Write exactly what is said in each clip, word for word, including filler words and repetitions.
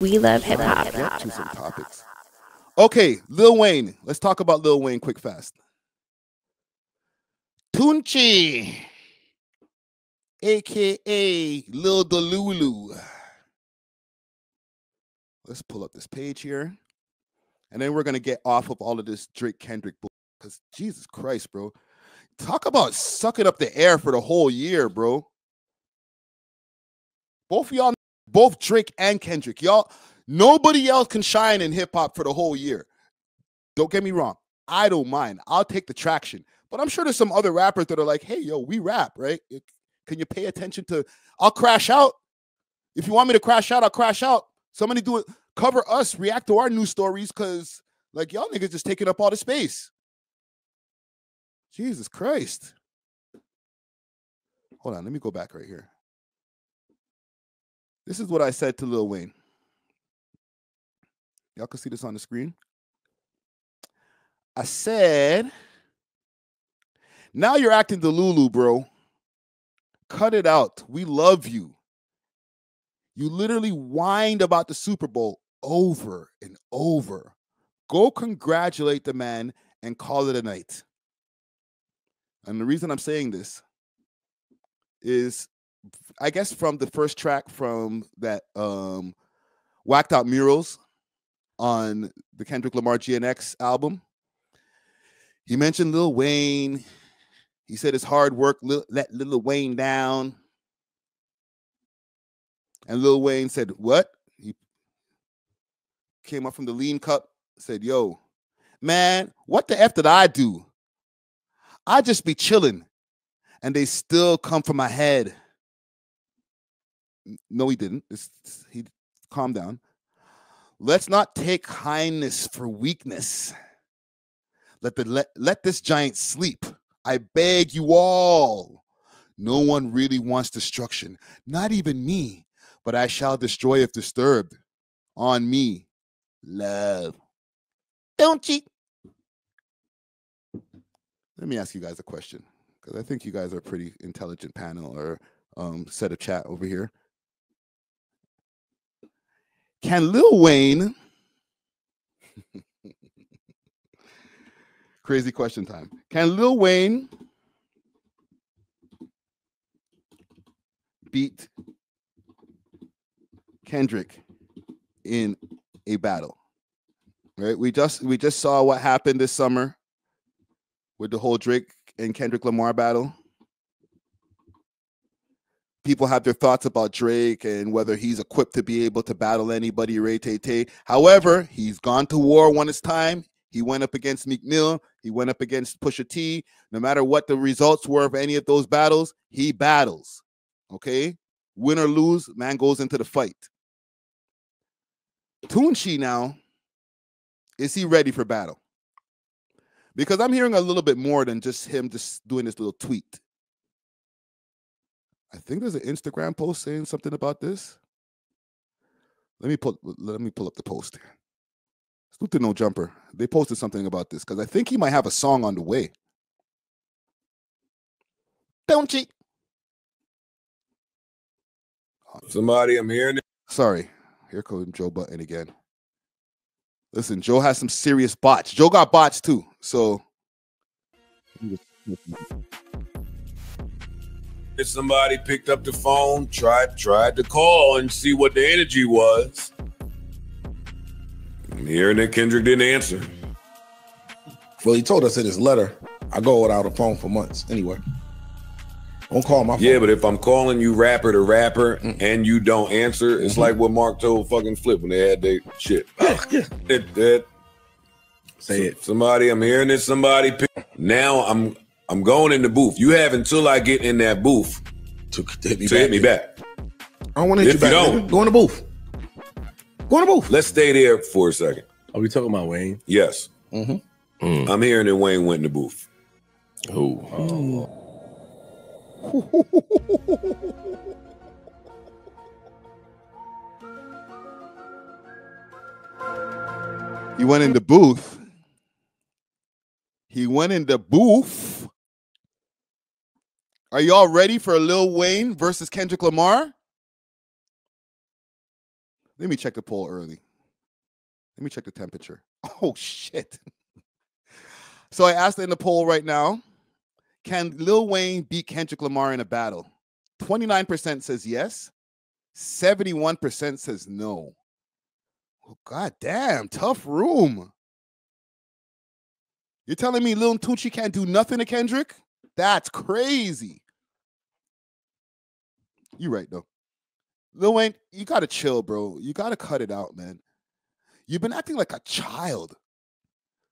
We love hip hop. Okay, Lil Wayne. Let's talk about Lil Wayne quick fast. Tunchi, aka Lil Delulu. Let's pull up this page here. And then we're going to get off of all of this Drake Kendrick bull. Because Jesus Christ, bro. Talk about sucking up the air for the whole year, bro. Both of y'all, both Drake and Kendrick, y'all, nobody else can shine in hip-hop for the whole year. Don't get me wrong. I don't mind. I'll take the traction. But I'm sure there's some other rappers that are like, hey, yo, we rap, right? Can you pay attention to, I'll crash out. If you want me to crash out, I'll crash out. Somebody do it. Cover us, react to our news stories, because, like, y'all niggas just taking up all the space. Jesus Christ. Hold on. Let me go back right here. This is what I said to Lil Wayne. Y'all can see this on the screen. I said, now you're acting Delulu, bro. Cut it out. We love you. You literally whined about the Super Bowl over and over. Go congratulate the man and call it a night. And the reason I'm saying this is, I guess, from the first track from that um, Whacked Out Murals on the Kendrick Lamar G N X album. He mentioned Lil Wayne. He said his hard work let Lil Wayne down. And Lil Wayne said, what? He came up from the lean cup, said, yo, man, what the F did I do? I just be chilling, and they still come for my head. No, he didn't. It's, he calm down. Let's not take kindness for weakness. Let the let, let this giant sleep. I beg you all. No one really wants destruction, not even me. But I shall destroy if disturbed. On me, love. Don't cheat. Let me ask you guys a question, because I think you guys are a pretty intelligent panel or um, set of chat over here. Can Lil Wayne... Crazy question time. Can Lil Wayne beat Kendrick in a battle? Right? We just we just saw what happened this summer with the whole Drake and Kendrick Lamar battle. People have their thoughts about Drake and whether he's equipped to be able to battle anybody, Ray Tay Tay. However, he's gone to war when it's time. He went up against Meek Mill. He went up against Pusha T. No matter what the results were of any of those battles, he battles. Okay? Win or lose, man goes into the fight. Tunchi now, is he ready for battle? Because I'm hearing a little bit more than just him just doing this little tweet. I think there's an Instagram post saying something about this. Let me pull, let me pull up the post here. Snoop to No Jumper. They posted something about this because I think he might have a song on the way. Don't cheat. Somebody, I'm hearing it. Sorry. Here comes Joe Button again. Listen, Joe has some serious bots. Joe got bots too. So if somebody picked up the phone, tried tried to call and see what the energy was. I'm hearing that Kendrick didn't answer. Well, he told us in his letter, I go without a phone for months anyway. Don't call my phone. Yeah, but if I'm calling you rapper to rapper mm-hmm. and you don't answer, it's mm-hmm. like what Mark told fucking Flip when they had their shit. Yeah, yeah. That, that. Say so, it. Somebody, I'm hearing this. Somebody. Pick. Now I'm I'm going in the booth. You have until I get in that booth to, to hit me, to back, hit me back. I don't want to hit if you back. If you don't, go in the booth. Go in the booth. Let's stay there for a second. Are we talking about Wayne? Yes. Mm-hmm. Mm. I'm hearing that Wayne went in the booth. Who? Oh. oh. He went in the booth. He went in the booth. Are y'all ready for Lil Wayne versus Kendrick Lamar? Let me check the poll early. Let me check the temperature. Oh, shit. So I asked in the poll right now, can Lil Wayne beat Kendrick Lamar in a battle? twenty-nine percent says yes. seventy-one percent says no. Oh, God damn, tough room. You're telling me Lil Tunchi can't do nothing to Kendrick? That's crazy. You're right, though. Lil Wayne, you got to chill, bro. You got to cut it out, man. You've been acting like a child.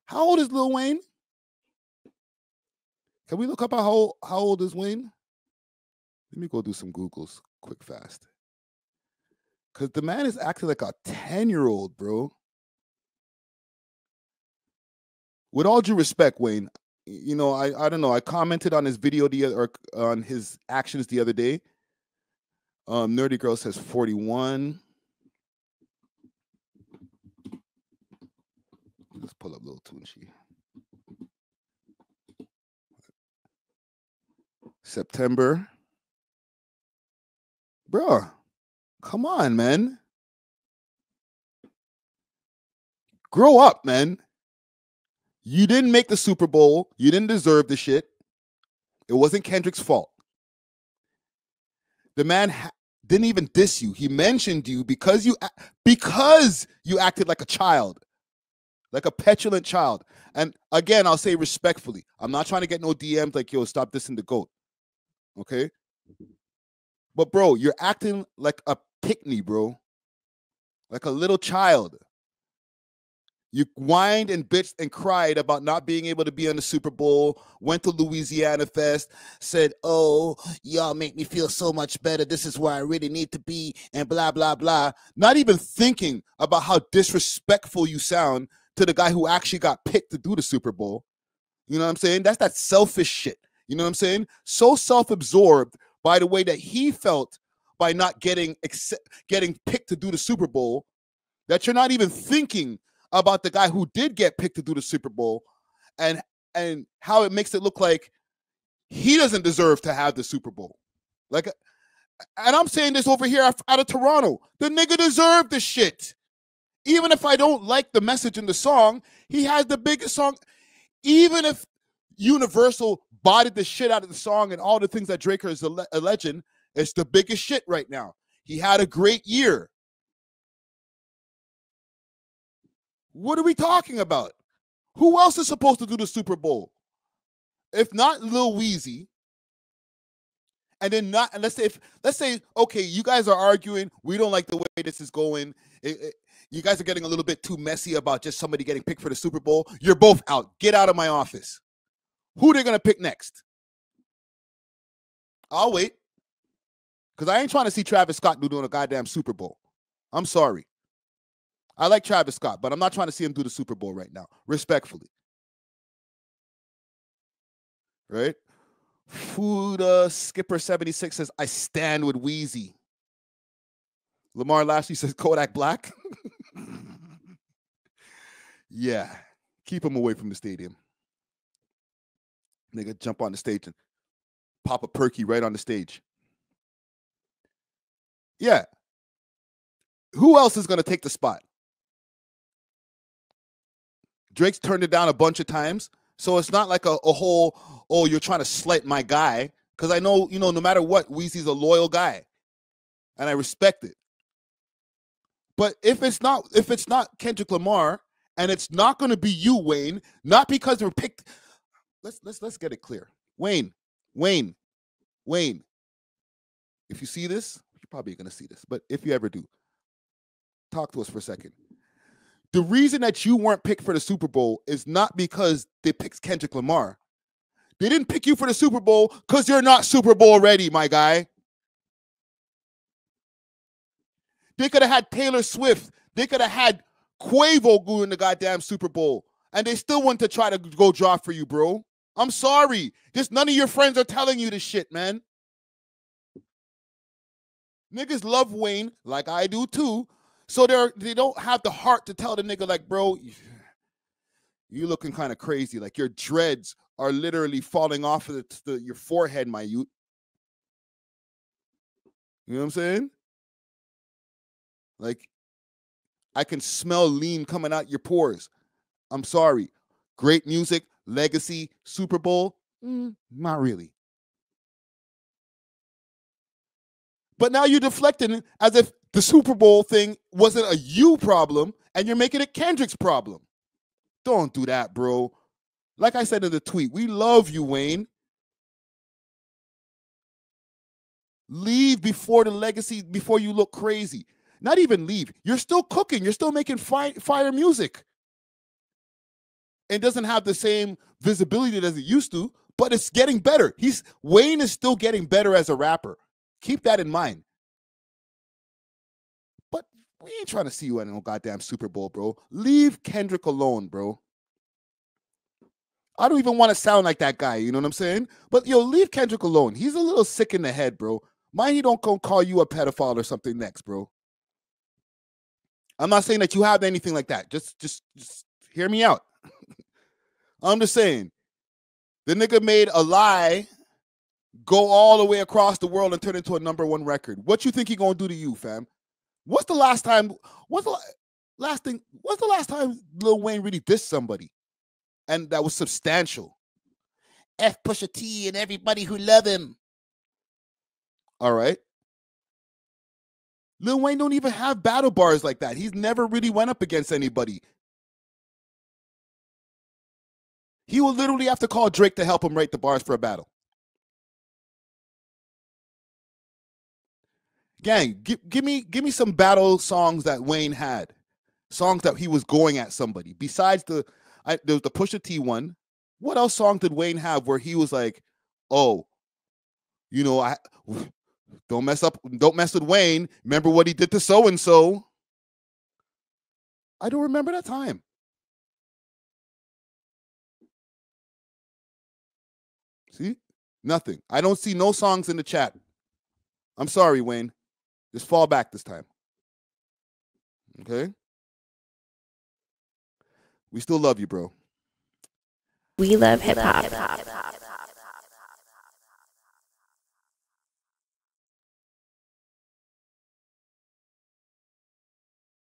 How old is Lil Wayne? Can we look up how, how old is Wayne? Let me go do some Googles quick, fast. Because the man is acting like a ten-year-old, bro. With all due respect, Wayne, you know, I, I don't know. I commented on his video the other, or on his actions the other day. Um, Nerdy Girl says forty-one. Let's pull up Lil Tunchi. September. Bruh, come on, man. Grow up, man. You didn't make the Super Bowl. You didn't deserve the shit. It wasn't Kendrick's fault. The man ha didn't even diss you. He mentioned you because you because you acted like a child, like a petulant child. And again, I'll say respectfully, I'm not trying to get no D Ms like, yo, stop dissing the goat, okay? But bro, you're acting like a pickney, bro, like a little child. You whined and bitched and cried about not being able to be on the Super Bowl, went to Louisiana Fest, said, oh, y'all make me feel so much better. This is where I really need to be, and blah, blah, blah. Not even thinking about how disrespectful you sound to the guy who actually got picked to do the Super Bowl. You know what I'm saying? That's that selfish shit. You know what I'm saying? So self-absorbed by the way that he felt by not getting, getting picked to do the Super Bowl that you're not even thinking about the guy who did get picked to do the Super Bowl and and how it makes it look like he doesn't deserve to have the Super Bowl. Like, and I'm saying this over here out of Toronto. The nigga deserved the shit. Even if I don't like the message in the song, he has the biggest song. Even if Universal bodied the shit out of the song and all the things that Drake is a legend, it's the biggest shit right now. He had a great year. What are we talking about? Who else is supposed to do the Super Bowl? If not Lil Weezy, and then not, and let's say, if, let's say, okay, you guys are arguing, we don't like the way this is going. It, it, you guys are getting a little bit too messy about just somebody getting picked for the Super Bowl. You're both out. Get out of my office. Who they're going to pick next? I'll wait. Because I ain't trying to see Travis Scott doing a goddamn Super Bowl. I'm sorry. I like Travis Scott, but I'm not trying to see him do the Super Bowl right now, respectfully. Right? Fuda Skipper seventy-six says, I stand with Wheezy. Lamar Lashley says, Kodak Black. Yeah, keep him away from the stadium. Nigga, jump on the stage and pop a perky right on the stage. Yeah. Who else is going to take the spot? Drake's turned it down a bunch of times. So it's not like a, a whole, oh, you're trying to slight my guy. Because I know, you know, no matter what, Weezy's a loyal guy. And I respect it. But if it's not, if it's not Kendrick Lamar, and it's not going to be you, Wayne, not because we're picked. Let's, let's, let's get it clear. Wayne, Wayne, Wayne. If you see this, you're probably going to see this. But if you ever do, talk to us for a second. The reason that you weren't picked for the Super Bowl is not because they picked Kendrick Lamar. They didn't pick you for the Super Bowl because you're not Super Bowl ready, my guy. They could have had Taylor Swift. They could have had Quavo go in the goddamn Super Bowl, and they still want to try to go draw for you, bro. I'm sorry. Just none of your friends are telling you this shit, man. Niggas love Wayne like I do too. So they're, they don't have the heart to tell the nigga, like, bro, you looking kind of crazy. Like, your dreads are literally falling off of the, the, your forehead, my youth. You know what I'm saying? Like, I can smell lean coming out your pores. I'm sorry. Great music, legacy, Super Bowl, mm, not really. But now you're deflecting as if the Super Bowl thing wasn't a you problem, and you're making it Kendrick's problem. Don't do that, bro. Like I said in the tweet, we love you, Wayne. Leave before the legacy, before you look crazy. Not even leave. You're still cooking. You're still making fi fire music. And doesn't have the same visibility as it used to, but it's getting better. He's Wayne is still getting better as a rapper. Keep that in mind. But we ain't trying to see you in no goddamn Super Bowl, bro. Leave Kendrick alone, bro. I don't even want to sound like that guy, you know what I'm saying? But yo, leave Kendrick alone. He's a little sick in the head, bro. Mind he don't go call you a pedophile or something next, bro. I'm not saying that you have anything like that. Just, just, just hear me out. I'm just saying, the nigga made a lie go all the way across the world and turn into a number one record. What you think he gonna do to you, fam? What's the last time? What's the last thing? What's the last time Lil Wayne really dissed somebody, and that was substantial? F Pusha T and everybody who love him. All right. Lil Wayne don't even have battle bars like that. He's never really went up against anybody. He will literally have to call Drake to help him write the bars for a battle. Gang, give, give me give me some battle songs that Wayne had, songs that he was going at somebody. Besides the I, there was the Pusha T one. What else song did Wayne have where he was like, "Oh, you know, I don't mess up, don't mess with Wayne. Remember what he did to so and so." I don't remember that time. See? Nothing. I don't see no songs in the chat. I'm sorry, Wayne. Just fall back this time. Okay? We still love you, bro. We love hip hop.